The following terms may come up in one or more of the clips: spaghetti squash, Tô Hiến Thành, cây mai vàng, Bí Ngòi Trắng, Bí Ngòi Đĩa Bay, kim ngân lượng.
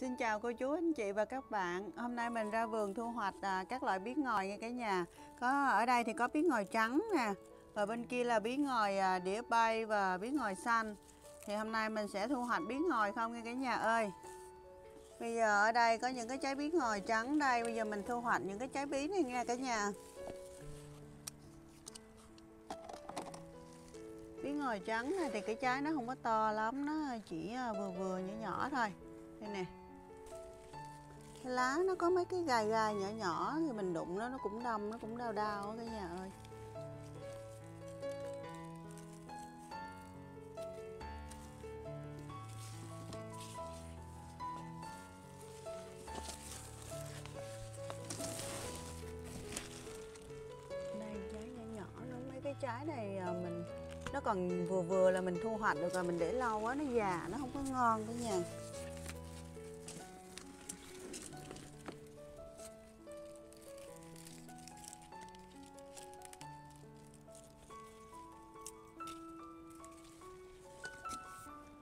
Xin chào cô chú, anh chị và các bạn. Hôm nay mình ra vườn thu hoạch các loại bí ngòi ngay cả nhà. Có ở đây thì có bí ngòi trắng nè, và bên kia là bí ngòi đĩa bay và bí ngòi xanh. Thì hôm nay mình sẽ thu hoạch bí ngòi không nghe cả nhà ơi. Bây giờ ở đây có những cái trái bí ngòi trắng đây, bây giờ mình thu hoạch những cái trái bí này nghe cả nhà. Bí ngòi trắng này thì cái trái nó không có to lắm, nó chỉ vừa vừa nhỏ nhỏ thôi. Đây nè, cái lá nó có mấy cái gai gai nhỏ nhỏ thì mình đụng nó cũng đâm, nó cũng đau đau cả nhà ơi. Đây trái nhỏ nhỏ nó, mấy cái trái này mình nó còn vừa vừa là mình thu hoạch được rồi, mình để lâu quá nó già nó không có ngon cả nhà.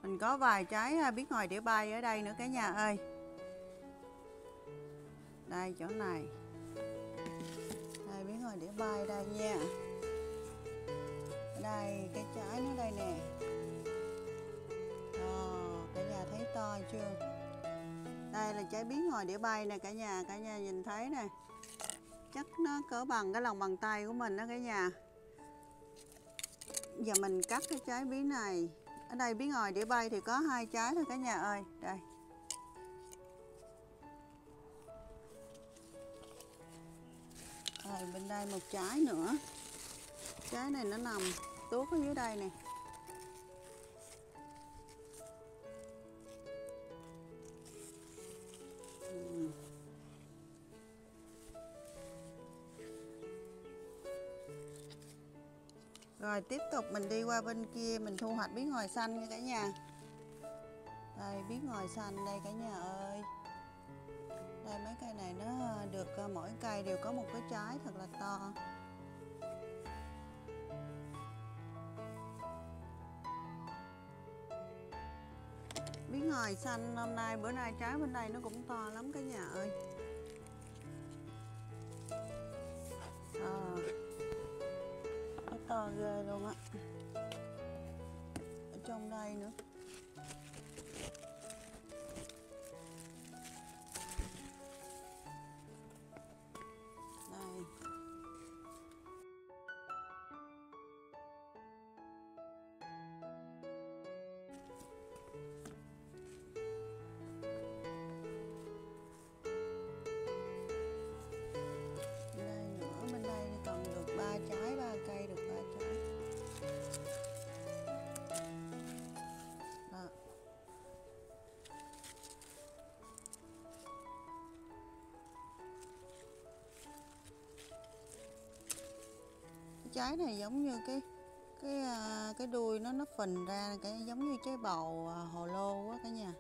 Mình có vài trái bí ngòi đĩa bay ở đây nữa cả nhà ơi. Đây chỗ này, đây bí ngòi đĩa bay đây nha. Đây cái trái nó đây nè. Cả nhà thấy to chưa? Đây là trái bí ngòi đĩa bay nè cả nhà nhìn thấy nè. Chắc nó cỡ bằng cái lòng bàn tay của mình đó cả nhà. Giờ mình cắt cái trái bí này. Ở đây bí ngòi đĩa bay thì có hai trái thôi cả nhà ơi. Đây. Rồi bên đây một trái nữa. Trái này nó nằm tuốt ở dưới đây nè. Rồi tiếp tục mình đi qua bên kia mình thu hoạch bí ngòi xanh nha cả nhà. Đây bí ngòi xanh đây cả nhà ơi. Đây mấy cây này nó được, mỗi cây đều có một cái trái thật là to. Bí ngòi xanh hôm nay, bữa nay trái bên đây nó cũng to lắm cả nhà ơi. To ghê luôn á. Ở trong đây nữa. Đây. Đây nữa, bên đây còn được 3 trái, 3 cây được. Trái này giống như cái đuôi nó phình ra, cái giống như trái bầu hồ lô quá cả nhà.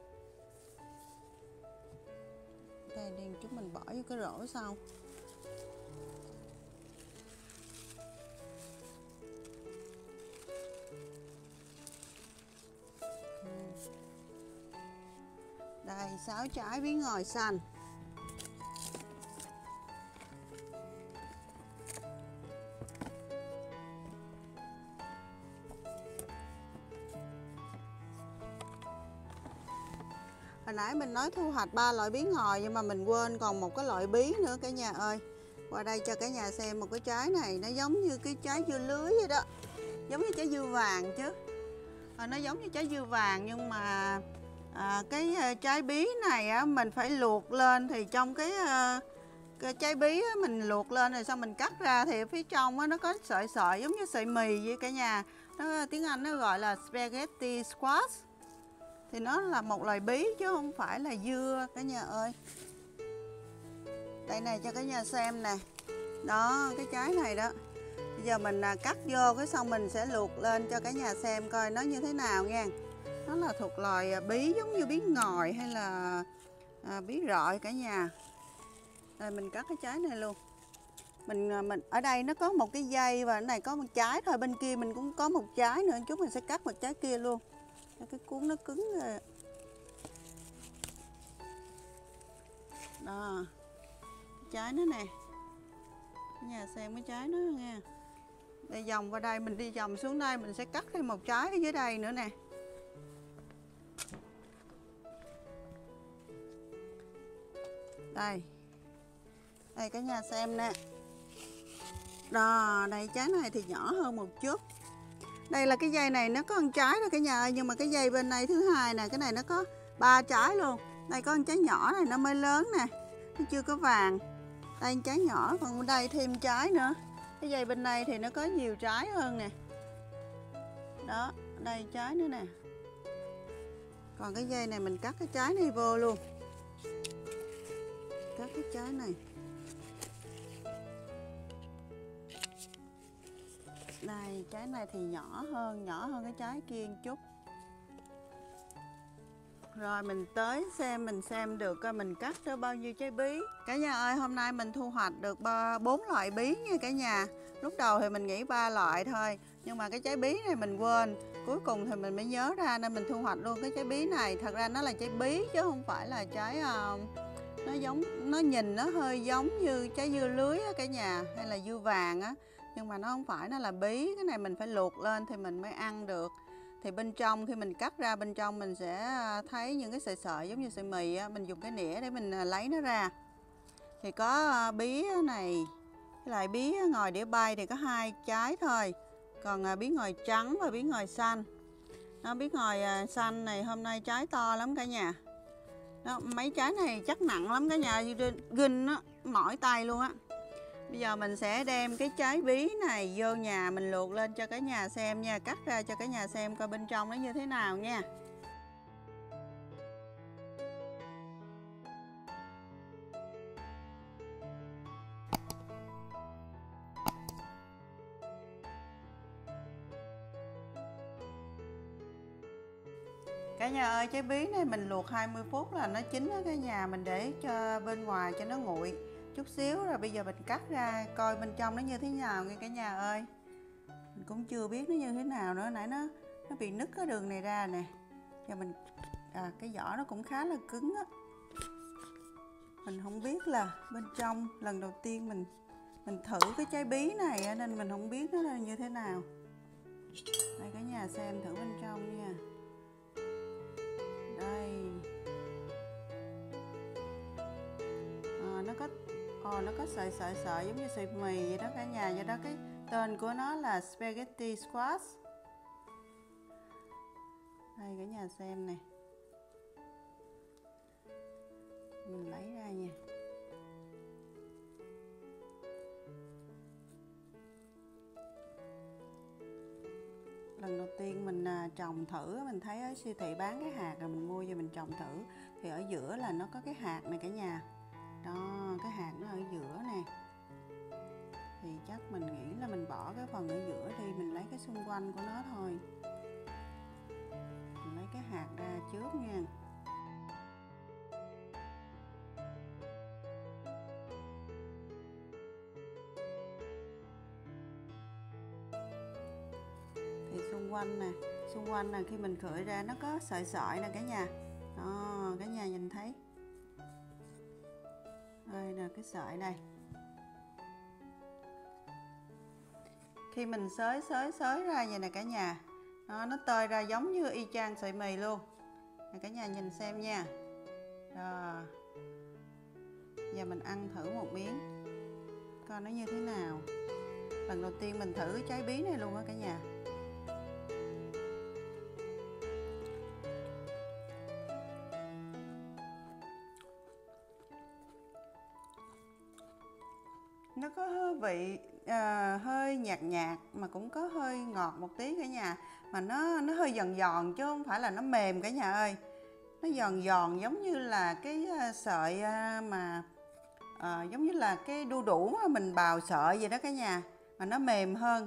Đây đi, chúng mình bỏ vô cái rổ sau. Đây 6 trái bí ngòi xanh. Hồi nãy mình nói thu hoạch 3 loại bí ngòi nhưng mà mình quên còn một cái loại bí nữa cả nhà ơi. Qua đây cho cả nhà xem một cái trái này, nó giống như cái trái dưa lưới vậy đó. Giống như trái dưa vàng chứ. Nó giống như trái dưa vàng nhưng mà cái trái bí này mình phải luộc lên, thì trong cái trái bí mình luộc lên rồi xong mình cắt ra thì phía trong nó có sợi sợi giống như sợi mì vậy cả nhà. Nó, tiếng Anh nó gọi là spaghetti squash. Thì nó là một loại bí chứ không phải là dưa cả nhà ơi. Đây này cho cả nhà xem nè. Đó, cái trái này đó. Bây giờ mình cắt vô cái xong mình sẽ luộc lên cho cả nhà xem coi nó như thế nào nha. Nó là thuộc loài bí giống như bí ngòi hay là bí rọi cả nhà. Rồi mình cắt cái trái này luôn. Mình ở đây nó có một cái dây và ở này có một trái thôi, bên kia mình cũng có một trái nữa, chút mình sẽ cắt một trái kia luôn. Cái cuốn nó cứng rồi. Đó, cái trái nó nè, nhà xem cái trái nó nha. Để vòng qua đây, mình đi vòng xuống đây, mình sẽ cắt thêm một trái ở dưới đây nữa nè. Đây, đây cả nhà xem nè. Đó, đây trái này thì nhỏ hơn một chút. Đây là cái dây này nó có một trái rồi cả nhà ơi, nhưng mà cái dây bên này thứ hai nè, cái này nó có 3 trái luôn. Đây có một trái nhỏ này nó mới lớn nè, nó chưa có vàng. Đây một trái nhỏ, còn đây thêm trái nữa. Cái dây bên này thì nó có nhiều trái hơn nè. Đó, đây trái nữa nè. Còn cái dây này mình cắt cái trái này vô luôn. Cắt cái trái này. Đây, trái này thì nhỏ hơn cái trái kia một chút. Rồi mình tới xem, mình xem được coi mình cắt được bao nhiêu trái bí. Cả nhà ơi, hôm nay mình thu hoạch được 4 loại bí nha cả nhà. Lúc đầu thì mình nghĩ 3 loại thôi, nhưng mà cái trái bí này mình quên. Cuối cùng thì mình mới nhớ ra nên mình thu hoạch luôn cái trái bí này. Thật ra nó là trái bí chứ không phải là trái nó giống, nó nhìn nó hơi giống như trái dưa lưới á cả nhà, hay là dưa vàng á. Nhưng mà nó không phải, nó là bí. Cái này mình phải luộc lên thì mình mới ăn được. Thì bên trong khi mình cắt ra, bên trong mình sẽ thấy những cái sợi sợi giống như sợi mì á. Mình dùng cái nĩa để mình lấy nó ra. Thì có bí này, cái loại bí ngòi đĩa bay thì có 2 trái thôi. Còn bí ngòi trắng và bí ngòi xanh. Nó bí ngòi xanh này hôm nay trái to lắm cả nhà. Đó, mấy trái này chắc nặng lắm cả nhà, ginh á, mỏi tay luôn á. Bây giờ mình sẽ đem cái trái bí này vô nhà mình luộc lên cho cả nhà xem nha, cắt ra cho cả nhà xem coi bên trong nó như thế nào nha. Cả nhà ơi, trái bí này mình luộc 20 phút là nó chín đó cả nhà, mình để cho bên ngoài cho nó nguội chút xíu rồi bây giờ mình cắt ra coi bên trong nó như thế nào nghe cả nhà ơi. Mình cũng chưa biết nó như thế nào nữa, nãy nó bị nứt cái đường này ra nè. Giờ mình cái vỏ nó cũng khá là cứng á. Mình không biết là bên trong, lần đầu tiên mình thử cái trái bí này nên mình không biết nó là như thế nào. Đây cả nhà xem thử bên trong nha. Đây. Nó có sợi giống như sợi mì vậy đó cả nhà, do đó cái tên của nó là spaghetti squash. Đây cả nhà xem nè, mình lấy ra nha. Lần đầu tiên mình trồng thử, mình thấy ở siêu thị bán cái hạt rồi mình mua về mình trồng thử. Thì ở giữa là nó có cái hạt này cả nhà. Đó, cái hạt nó ở giữa nè. Thì chắc mình nghĩ là mình bỏ cái phần ở giữa đi, mình lấy cái xung quanh của nó thôi. Mình lấy cái hạt ra trước nha. Thì xung quanh nè, khi mình khởi ra nó có sợi sợi nè cả nhà. Đó, cả nhà nhìn thấy. Đây là cái sợi đây. Khi mình xới ra vậy nè cả nhà, nó tơi ra giống như y chang sợi mì luôn. Nè cả nhà nhìn xem nha. Rồi. Giờ mình ăn thử một miếng coi nó như thế nào. Lần đầu tiên mình thử trái bí này luôn á cả nhà. Nó có hơi vị hơi nhạt mà cũng có hơi ngọt một tí cả nhà. Mà nó hơi giòn chứ không phải là nó mềm cả nhà ơi. Nó giòn giống như là cái sợi giống như là cái đu đủ mà mình bào sợi vậy đó cả nhà. Mà nó mềm hơn.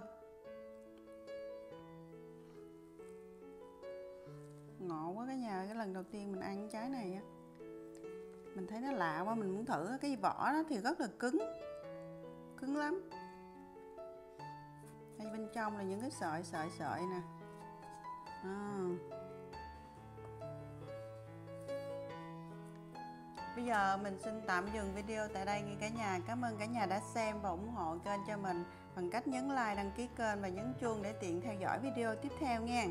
Ngộ quá cả nhà ơi, cái lần đầu tiên mình ăn cái trái này á. Mình thấy nó lạ quá, mình muốn thử. Cái vỏ nó thì rất là cứng lắm. Đây bên trong là những cái sợi nè. Bây giờ mình xin tạm dừng video tại đây nghe cả nhà. Cảm ơn cả nhà đã xem và ủng hộ kênh cho mình bằng cách nhấn like, đăng ký kênh và nhấn chuông để tiện theo dõi video tiếp theo nha.